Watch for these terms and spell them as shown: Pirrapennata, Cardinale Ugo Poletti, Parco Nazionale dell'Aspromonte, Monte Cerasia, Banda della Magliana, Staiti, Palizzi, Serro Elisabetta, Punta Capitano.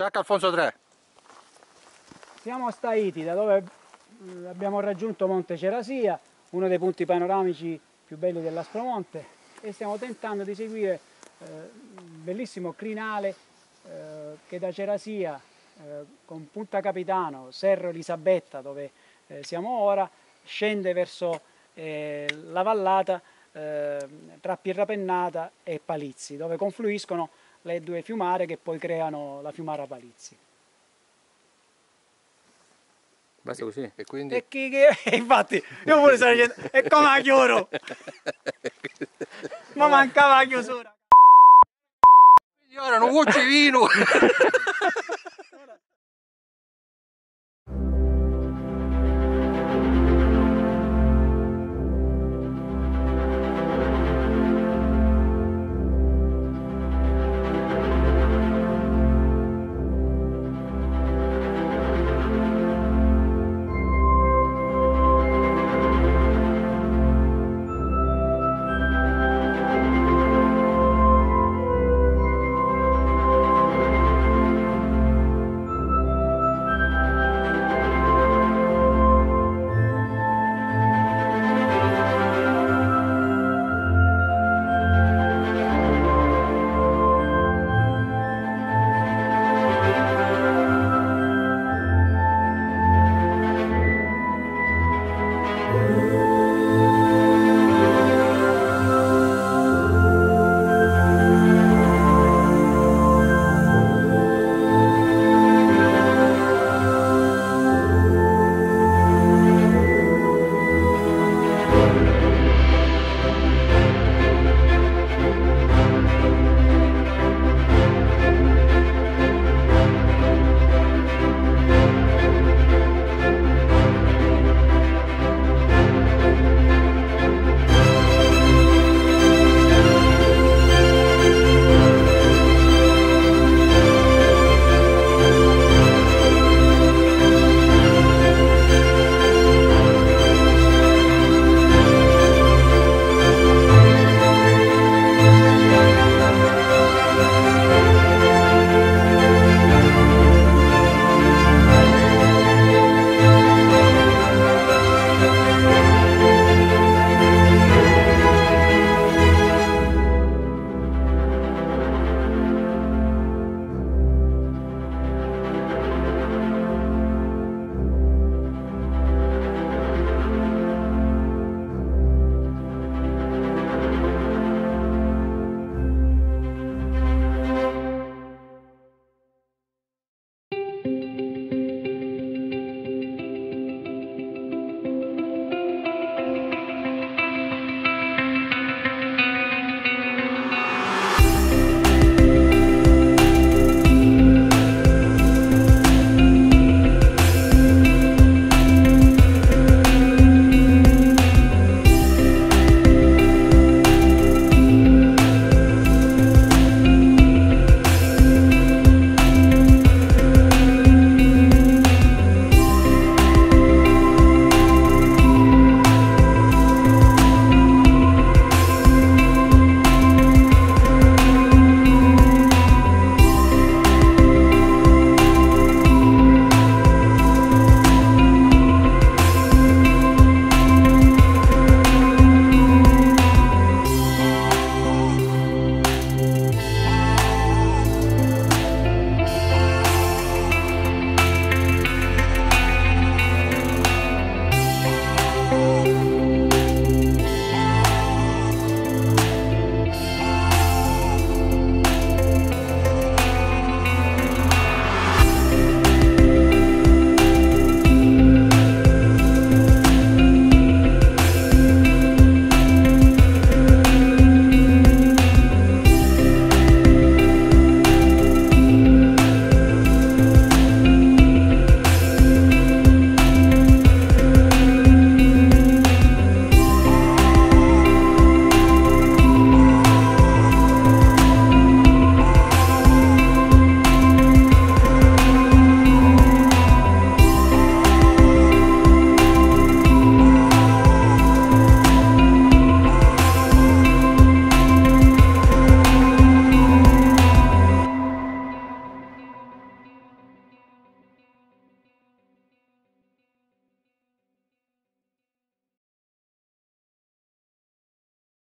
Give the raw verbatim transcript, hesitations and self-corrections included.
Cerca Alfonso tre. Siamo a Staiti, da dove abbiamo raggiunto Monte Cerasia, uno dei punti panoramici più belli dell'Aspromonte, e stiamo tentando di seguire eh, un bellissimo crinale eh, che da Cerasia eh, con Punta Capitano, Serro Elisabetta, dove eh, siamo ora, scende verso eh, la vallata eh, tra Pirrapennata e Palizzi, dove confluiscono le due fiumare che poi creano la fiumara Palizzi. Basta così. E quindi? E chi, chi, infatti, io pure sarei dicendo, e come la chiudo? Ma mancava la chiusura. Ora non vuoi vino!